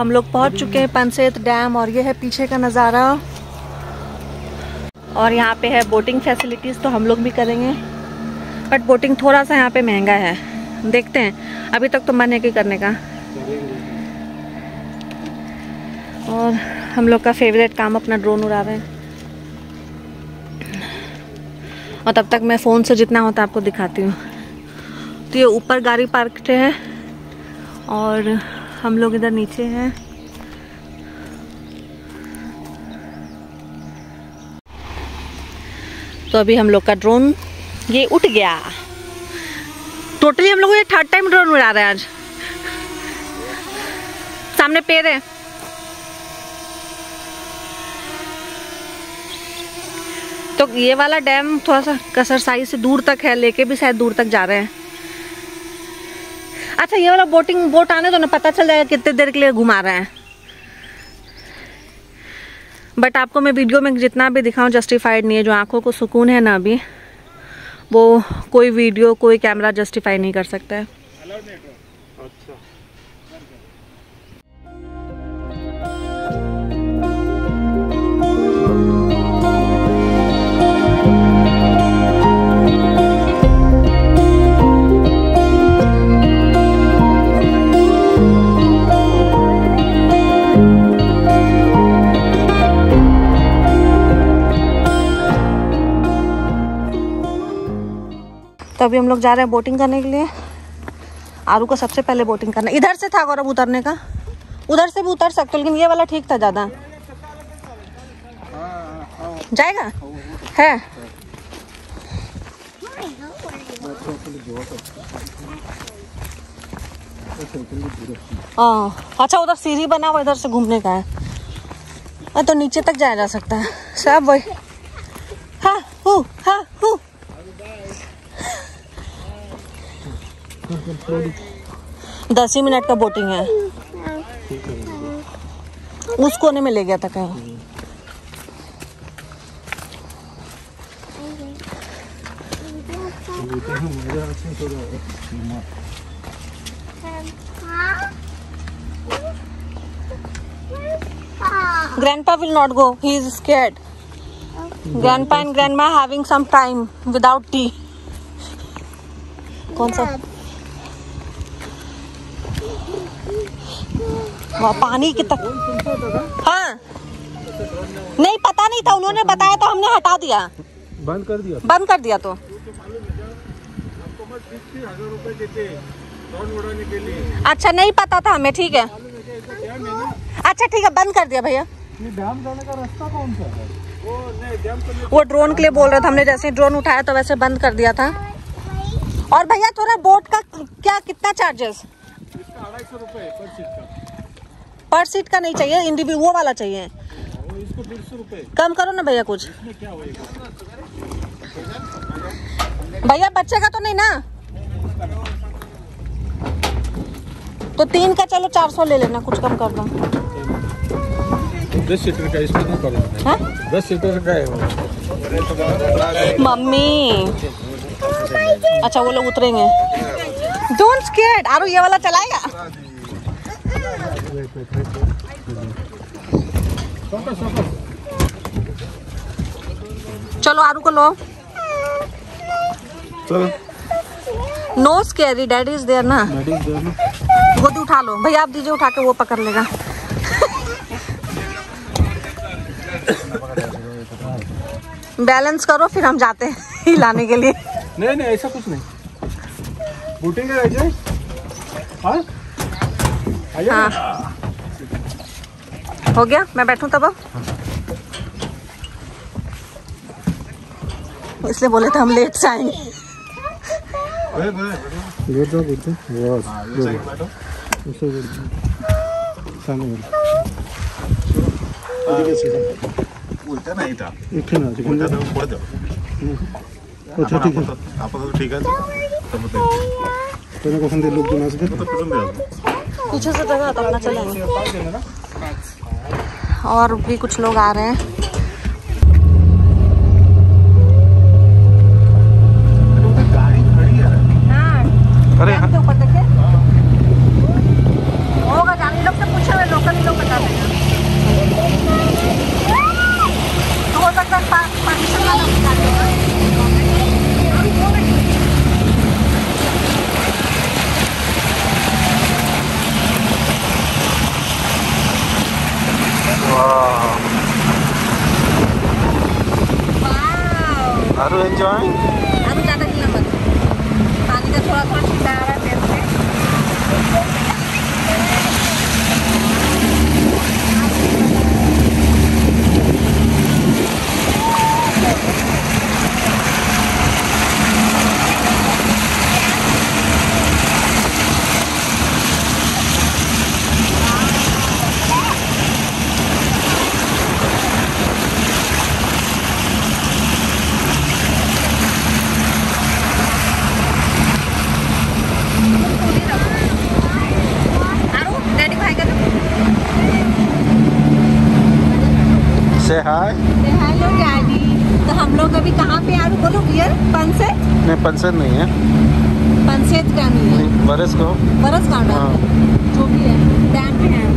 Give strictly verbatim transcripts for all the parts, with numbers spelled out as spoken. हम लोग पहुंच चुके हैं पनसेत डैम और ये है पीछे का नज़ारा। और यहाँ पे है बोटिंग फैसिलिटीज़, तो हम लोग भी करेंगे, बट बोटिंग थोड़ा सा यहाँ पे महंगा है, देखते हैं। अभी तक तो मन है कि करने का। और हम लोग का फेवरेट काम, अपना ड्रोन उड़ा रहे हैं। और तब तक मैं फ़ोन से जितना होता है आपको दिखाती हूँ। तो ये ऊपर गाड़ी पार्क है और हम लोग इधर नीचे हैं। तो अभी हम लोग का ड्रोन ये उठ गया। टोटली हम लोग ये थर्ड टाइम ड्रोन उड़ा रहे हैं आज। सामने पेड़ है, तो ये वाला डैम थोड़ा सा कसरसाई से दूर तक है, लेके भी शायद दूर तक जा रहे हैं। अच्छा, ये वाला बोटिंग बोट आने तो ना, पता चल जाएगा कितने देर के लिए घुमा रहे हैं। बट आपको मैं वीडियो में जितना भी दिखाऊं जस्टिफाइड नहीं है। जो आंखों को सुकून है ना अभी, वो कोई वीडियो कोई कैमरा जस्टिफाई नहीं कर सकता है। अच्छा। तो अभी हम लोग जा रहे हैं बोटिंग करने के लिए। आरू को सबसे पहले बोटिंग करना। इधर से था गौरव उतरने का, उधर से भी उतर सकते, लेकिन ये वाला ठीक था ज़्यादा। जाएगा है। अच्छा, उधर सीढ़ी बना हुआ, इधर से घूमने का है, तो नीचे तक जाया जा सकता है। सब वही हा हु हा हु। दस ही मिनट का बोटिंग है। उस कोने में ले गया था कहीं। Grandpa will not go. He is scared. Grandpa and grandma having some time without tea. कौन सा पानी की तक? हाँ, नहीं पता नहीं था, उन्होंने बताया तो हमने हटा दिया, बंद कर दिया बंद कर दिया तो अच्छा, नहीं पता था हमें। ठीक है, अच्छा ठीक है, बंद कर दिया भैया। डैम जाने का रास्ता कौन सा है? वो वो ड्रोन के लिए बोल रहे थे, हमने जैसे ड्रोन उठाया तो वैसे बंद कर दिया था। और भैया थोड़ा बोट का क्या कितना चार्जेस? ढाई सौ रुपए पर सीट का। पर सीट का नहीं चाहिए, इंडिविजुअल वो वाला चाहिए। वो इसको डेढ़ सौ रुपए कम करो ना भैया कुछ। इसमें क्या होएगा भैया, बच्चे का तो नहीं ना? तो तीन का चलो चार सौ ले लेना, कुछ कम कर दो। दस सीटर का इसमें कम कर दो। दस सीटर का है मम्मी। अच्छा, वो लोग उतरेंगे। Don't scared, आरू ये वाला चलाएगा? चलो आरू को लो। No scary, daddy is there ना? वो तो उठा लो भैया, आप दीजिए उठा के, वो पकड़ लेगा। बैलेंस करो, फिर हम जाते हैं हिलाने के लिए। नहीं नहीं, ऐसा कुछ नहीं। बोटिंग है अजय। हाँ हाँ हो गया, मैं बैठूं तब। अब इसलिए बोले थे हम लेट से आएंगे। तेरे को संदेश लोग देना चाहिए, पीछे से तक अपना चलेंगे। और भी कुछ लोग आ रहे हैं। गाड़ी खड़ी है। हाँ। अरे ऊपर देखे होगा, जाने लोग से पूछे हुए local. Are you enjoying? I'm not enjoying. पानी का थोड़ा थोड़ा छिटका आ रहा है पेट हाय हेलो डैडी। तो हम लोग अभी कहाँ पे आरू बोलो बियर पनसेट नहीं पनसेट नहीं है पनसेट डैम है वरसगाँव वरसगाँव डैम जो भी है डैम पे हैं।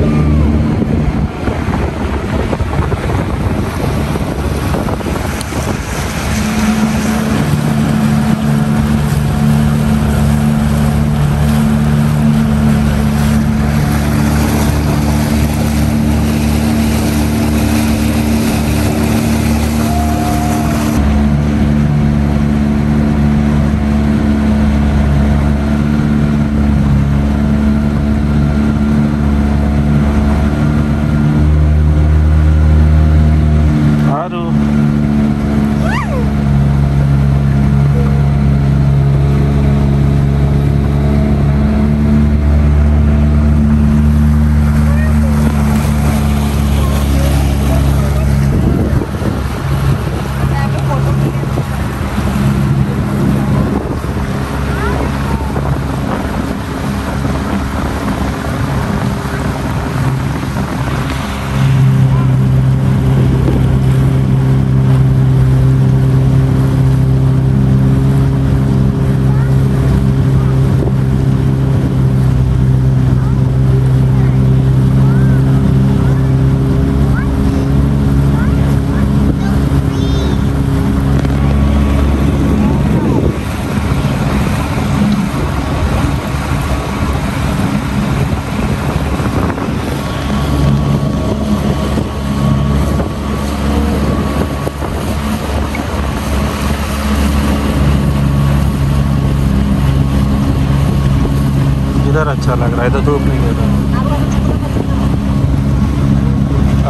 इधर अच्छा लग रहा है, इधर धूप नहीं दे रहा।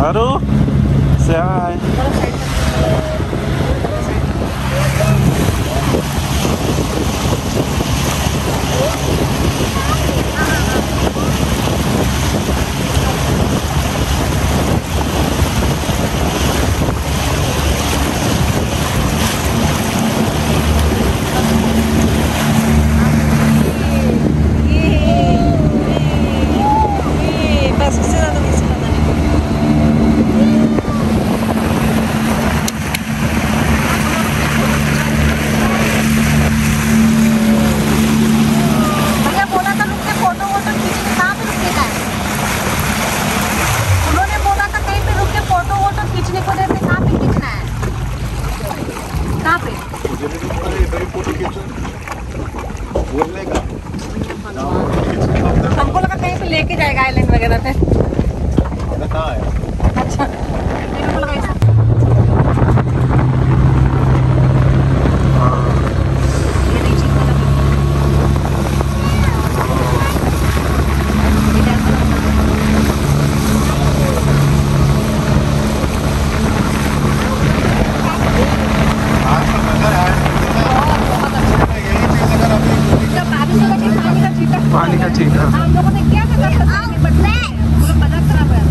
आरू से हाय लेके जाएगा आइलैंड वगैरह पे। अच्छा पानी का ठीक है। हम लोगों ने क्या कर रखा है? बट नहीं, पूरा बदल खराब है।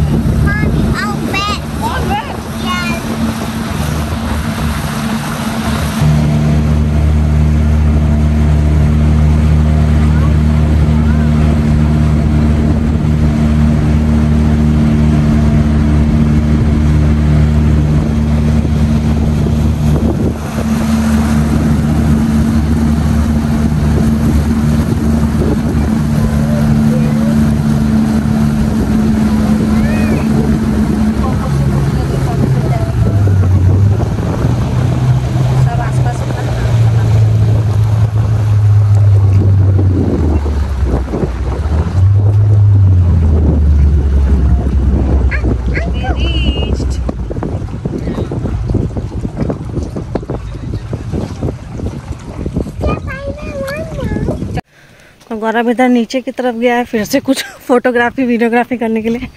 तो गौरव इधर नीचे की तरफ गया है फिर से कुछ फोटोग्राफी वीडियोग्राफी करने के लिए,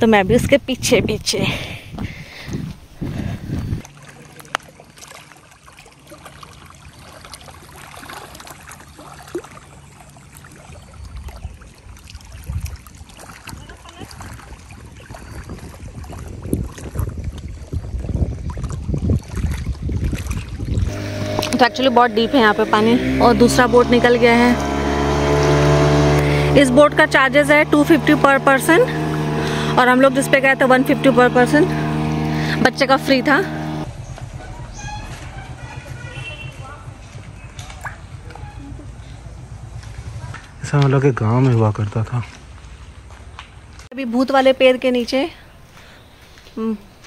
तो मैं भी उसके पीछे पीछे। तो एक्चुअली बहुत डीप है यहाँ पे पानी। और दूसरा बोट निकल गया है। इस बोट का चार्जेस है टू फिफ्टी पर पर्सन और हम लोग जिस पे गए थे वन फिफ्टी पर पर्सन, बच्चे का फ्री था। ऐसा हम लोग के गांव में हुआ करता था। अभी भूत वाले पेड़ के नीचे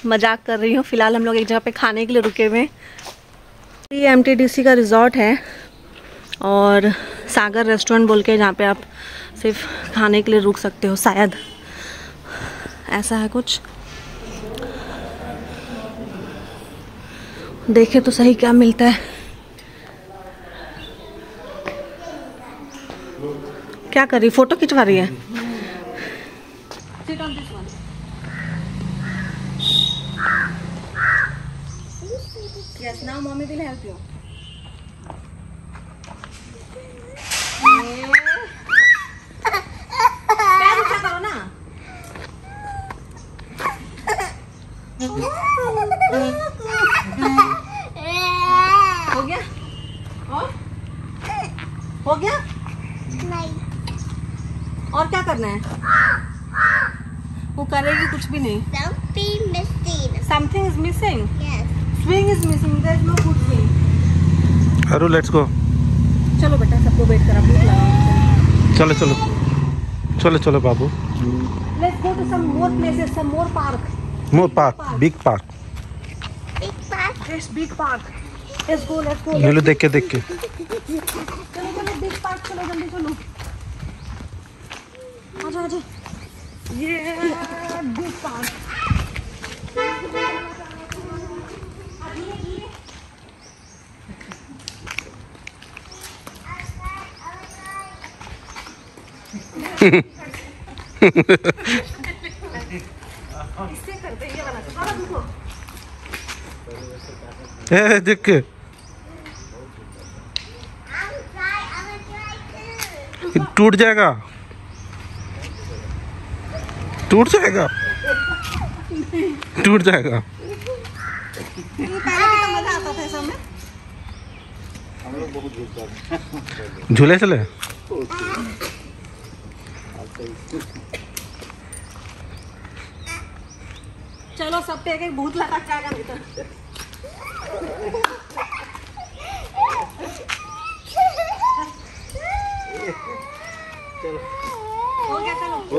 मजाक कर रही हूँ। फिलहाल हम लोग एक जगह पे खाने के लिए रुके हुए। ये एमटीडीसी का रिज़ॉर्ट है और सागर रेस्टोरेंट बोल के, जहाँ पे आप सिर्फ खाने के लिए रुक सकते हो, शायद ऐसा है कुछ। देखे तो सही क्या मिलता है। क्या कर रही, फोटो खिंचवा रही है। Yes, now mommy will help you. पैर उठा करो ना। हो गया? और? हो गया? नहीं। और क्या करना है? वो करेगी कुछ भी नहीं। Something missing. Something is missing. Yes. Swing is missing. There is no good swing. Haru, let's go. चलो बेटा, सबको वेट करा, भूख लगा। चलो चलो चलो चलो बाबू। Let's go to some more places, some more park. More park, big park. Big park. Yes, big park. Let's go, let's go. नीलू देख के देख के। चलो चलो big park, चलो जल्दी चलो। आजा आजा। Yeah, big park. देख के टूट जाएगा, टूट जाएगा, टूट जाएगा। झूले चले। चलो सब पे एक एक भूत लटक जाएगा भीतर। हो गया, चलो उसको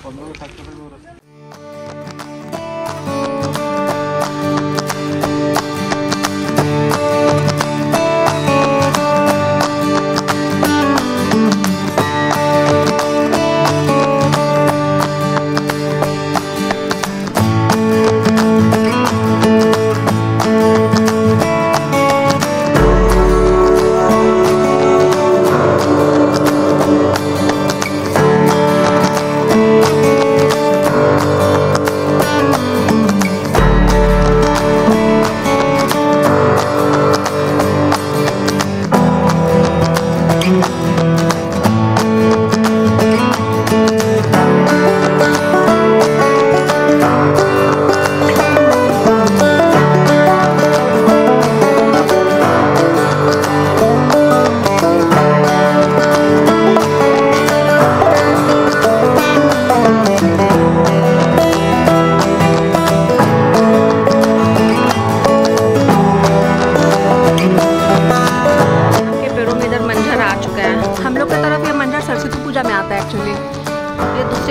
दूसरे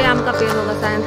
आम का पेड़ होगा शायद।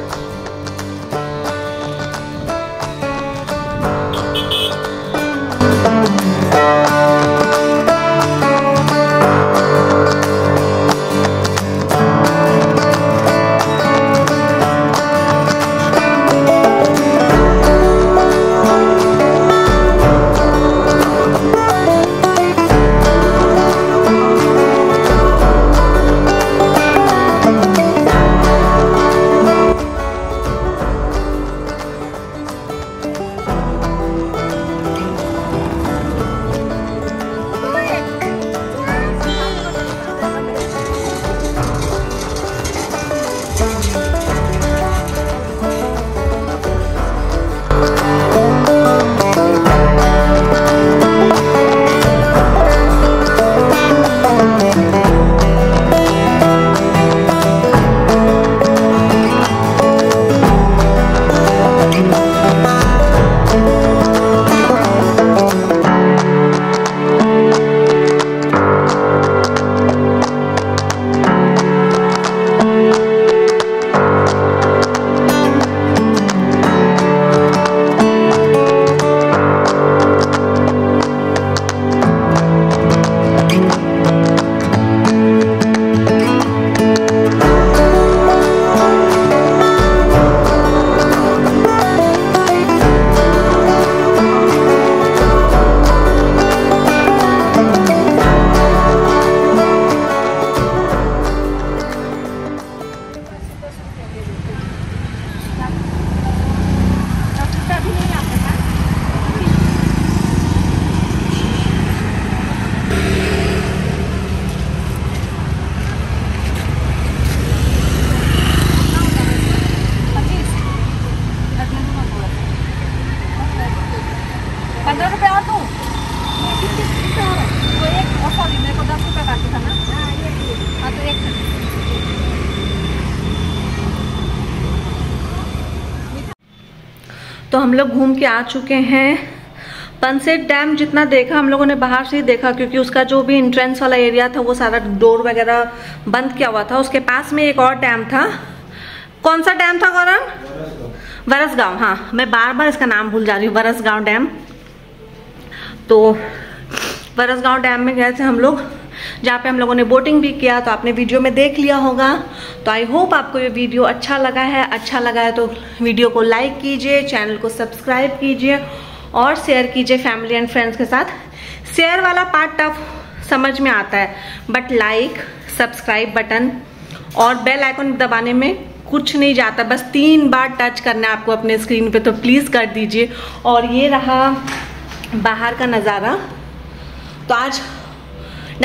तो हम लोग घूम के आ चुके हैं। पनसेट डैम जितना देखा हम लोगों ने बाहर से ही देखा, क्योंकि उसका जो भी इंट्रेंस वाला एरिया था वो सारा डोर वगैरह बंद किया हुआ था। उसके पास में एक और डैम था, कौन सा डैम था गौरव? वरसगांव। हाँ, मैं बार बार इसका नाम भूल जा रही हूँ, वरसगांव डैम। तो वरसगांव डैम में गए थे हम लोग, जहाँ पे हम लोगों ने बोटिंग भी किया, तो आपने वीडियो में देख लिया होगा। तो आई होप आपको ये वीडियो अच्छा लगा है। अच्छा लगा है तो वीडियो को लाइक कीजिए, चैनल को सब्सक्राइब कीजिए और शेयर कीजिए फैमिली एंड फ्रेंड्स के साथ। शेयर वाला पार्ट टफ समझ में आता है, बट लाइक, सब्सक्राइब बटन और बेल आइकन दबाने में कुछ नहीं जाता, बस तीन बार टच करना है आपको अपने स्क्रीन पर, तो प्लीज़ कर दीजिए। और ये रहा बाहर का नज़ारा। तो आज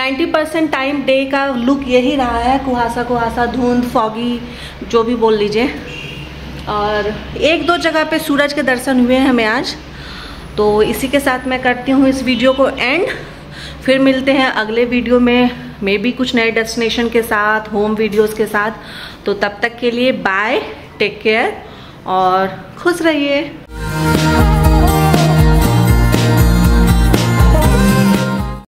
नब्बे परसेंट टाइम डे का लुक यही रहा है, कुहासा कुहासा, धुंध, फॉगी, जो भी बोल लीजिए। और एक दो जगह पे सूरज के दर्शन हुए हैं हमें आज। तो इसी के साथ मैं करती हूँ इस वीडियो को एंड। फिर मिलते हैं अगले वीडियो में, मे बी कुछ नए डेस्टिनेशन के साथ, होम वीडियोस के साथ। तो तब तक के लिए बाय, टेक केयर और खुश रहिए।